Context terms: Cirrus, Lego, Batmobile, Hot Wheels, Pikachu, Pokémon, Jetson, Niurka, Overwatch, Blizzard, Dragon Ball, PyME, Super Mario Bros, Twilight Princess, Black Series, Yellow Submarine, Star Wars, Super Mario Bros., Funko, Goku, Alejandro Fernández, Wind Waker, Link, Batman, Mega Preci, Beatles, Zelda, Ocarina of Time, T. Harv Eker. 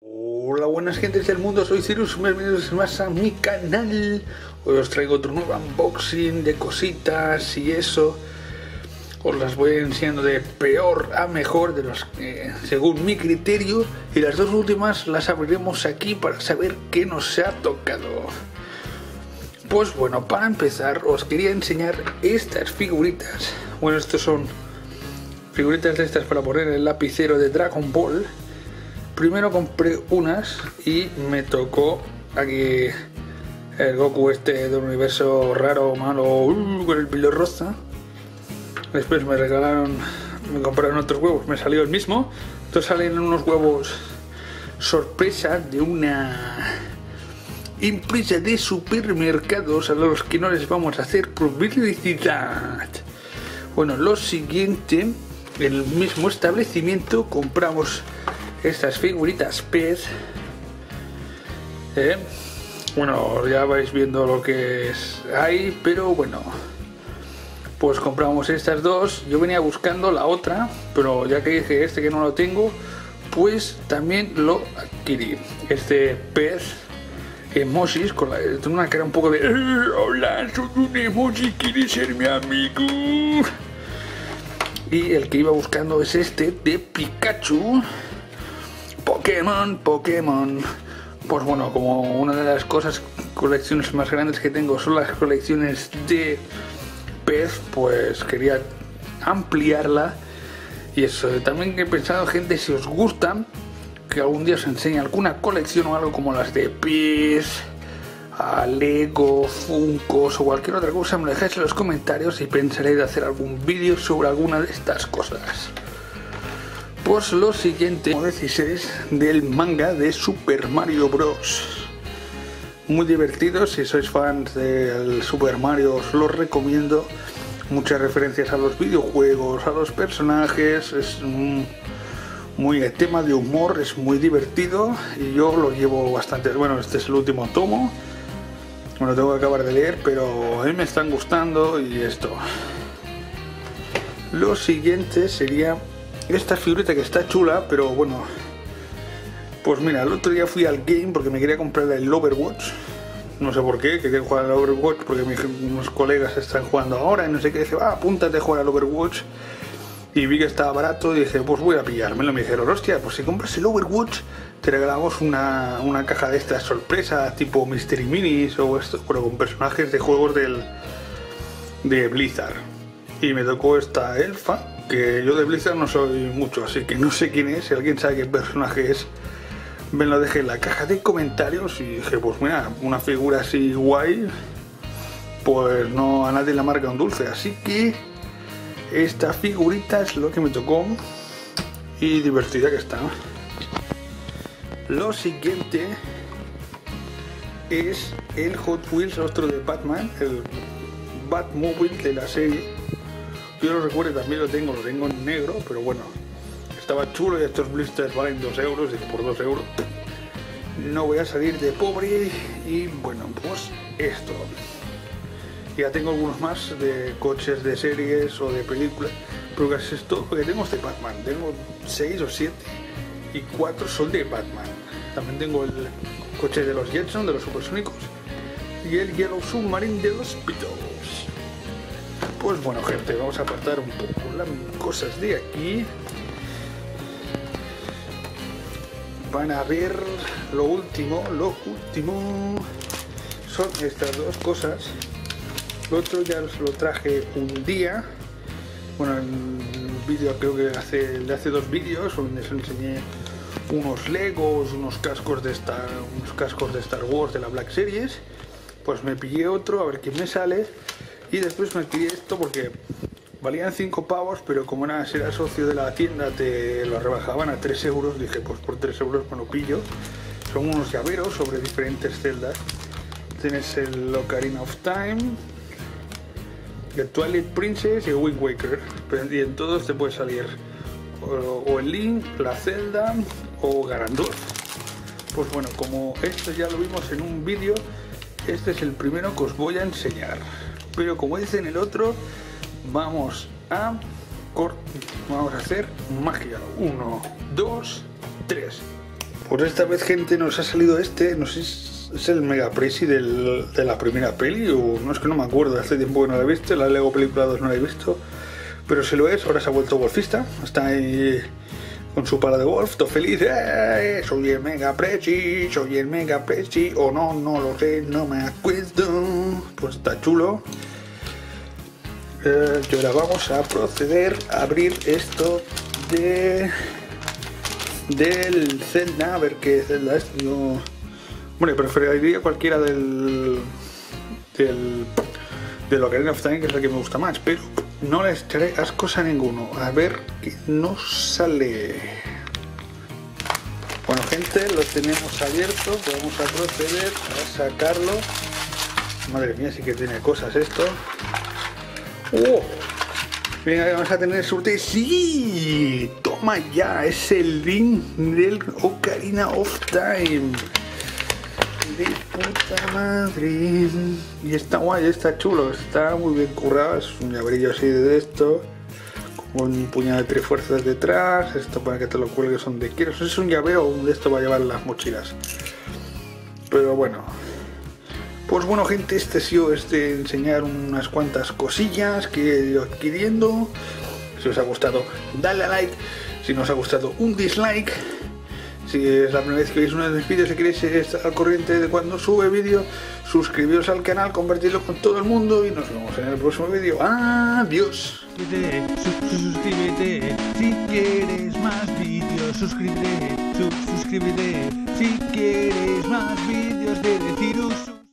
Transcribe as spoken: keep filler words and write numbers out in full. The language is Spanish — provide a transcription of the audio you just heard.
Hola buenas gentes del mundo, soy Cirrus, bienvenidos más a mi canal. Hoy os traigo otro nuevo unboxing de cositas y eso. Os las voy enseñando de peor a mejor, de los, eh, según mi criterio. Y las dos últimas las abriremos aquí para saber qué nos ha tocado. Pues bueno, para empezar os quería enseñar estas figuritas. Bueno, estos son figuritas de estas para poner el lapicero de Dragon Ball. Primero compré unas y me tocó aquí el Goku este de un universo raro, malo, uh, con el pelo rosa. Después me regalaron, me compraron otros huevos, me salió el mismo. Entonces salen unos huevos sorpresa de una empresa de supermercados a los que no les vamos a hacer publicidad. Bueno, lo siguiente, en el mismo establecimiento compramos estas figuritas pez. Eh, bueno, ya vais viendo lo que es ahí, pero bueno, pues compramos estas dos. Yo venía buscando la otra, pero ya que dije este que no lo tengo, pues también lo adquirí. Este pez emojis con, la, con una cara un poco de eh, hola, soy un emoji, ¿quieres ser mi amigo? Y el que iba buscando es este de Pikachu. Pokémon, Pokémon. Pues bueno, como una de las cosas, colecciones más grandes que tengo son las colecciones de pez, pues quería ampliarla. Y eso, también he pensado, gente, si os gustan, que algún día os enseñe alguna colección o algo como las de pez, a Lego, Funkos o cualquier otra cosa, me lo dejáis en los comentarios y pensaré de hacer algún vídeo sobre alguna de estas cosas. Pues lo siguiente, dieciséis del manga de Super Mario Bros. Muy divertido, si sois fans del Super Mario os lo recomiendo. Muchas referencias a los videojuegos, a los personajes, es muy el tema de humor, es muy divertido y yo lo llevo bastante. Bueno, este es el último tomo, me lo tengo que acabar de leer, pero a mí me están gustando y esto. Lo siguiente sería esta figurita que está chula, pero bueno... Pues mira, el otro día fui al game porque me quería comprar el Overwatch. No sé por qué, que quería jugar al Overwatch porque mis, unos colegas están jugando ahora y no sé qué. Dije, ah, apúntate a jugar al Overwatch. Y vi que estaba barato y dije, pues voy a pillármelo. Me dijeron, hostia, pues si compras el Overwatch te regalamos una, una caja de estas sorpresas, tipo Mystery Minis o esto, pero con personajes de juegos del, de Blizzard. Y me tocó esta elfa, que yo de Blizzard no soy mucho, así que no sé quién es. Si alguien sabe qué personaje es, me lo dejé en la caja de comentarios y dije, pues mira, una figura así guay, pues no a nadie le marca un dulce, así que esta figurita es lo que me tocó y divertida que está. Lo siguiente es el Hot Wheels, otro de Batman, el Batmobile de la serie. Yo lo recuerdo, también lo tengo, lo tengo en negro, pero bueno, estaba chulo y estos blisters valen dos euros, y por dos euros no voy a salir de pobre. Y bueno, pues esto. Ya tengo algunos más de coches de series o de películas, pero casi es todo lo que tengo es de Batman. Tengo seis o siete y cuatro son de Batman. También tengo el coche de los Jetson, de los supersónicos, y el Yellow Submarine de los Beatles. Pues bueno, gente, vamos a apartar un poco las cosas de aquí. Van a ver lo último, lo último son estas dos cosas. Lo otro ya os lo traje un día, bueno, en un vídeo creo que hace, de hace dos vídeos, donde os enseñé unos Legos, unos cascos de Star, unos cascos de Star Wars de la Black Series. Pues me pillé otro a ver qué me sale y después me pillé esto porque valían cinco pavos, pero como era, era socio de la tienda, te lo rebajaban a tres euros. Dije, pues por tres euros me lo pillo. Son unos llaveros sobre diferentes celdas. Tienes el Ocarina of Time, el Twilight Princess y el Wind Waker. Y en todos te puede salir o, o el Link, la Zelda o Garandor. Pues bueno, como esto ya lo vimos en un vídeo, este es el primero que os voy a enseñar. Pero como dice en el otro, vamos a corto. Vamos a hacer magia. uno, dos, tres. Por esta vez, gente, nos ha salido este. No sé si es el Mega Preci del, de la primera peli o no, es que no me acuerdo. Hace tiempo que no la he visto. La Lego Película dos no la he visto. Pero si lo es, ahora se ha vuelto golfista. Está ahí con su pala de golf, todo feliz. ¡Eh! Soy el Mega Preci, soy el Mega Preci. O no, no lo sé, no me acuerdo. Pues está chulo. Eh, y ahora vamos a proceder a abrir esto de del Zelda. A ver qué Zelda es. No... Bueno, preferiría cualquiera del... del... de la Ocarina of Time, que es la que me gusta más, pero... no les echaré ascos a ninguno. A ver qué nos sale. Bueno, gente, lo tenemos abierto. Vamos a proceder a sacarlo. Madre mía, sí que tiene cosas esto. ¡Oh! Venga, vamos a tener suerte. ¡Sí! ¡Toma ya! Es el Link del Ocarina of Time. De puta madre. Y está guay, está chulo, está muy bien currado. Es un llaverillo así de esto, con un puñado de trifuerzas detrás. Esto para que te lo cuelgues donde quieras. Es un llavero o de esto va a llevar las mochilas. Pero bueno, pues bueno, gente, este ha sido este enseñar unas cuantas cosillas que he ido adquiriendo. Si os ha gustado, dale a like. Si no os ha gustado, un dislike. Si es la primera vez que veis uno de mis vídeos y queréis estar al corriente de cuando sube vídeo, suscribiros al canal, compartirlo con todo el mundo y nos vemos en el próximo vídeo. ¡Adiós! Suscríbete si quieres más vídeos, suscríbete, suscríbete si quieres más vídeos de Cirrus.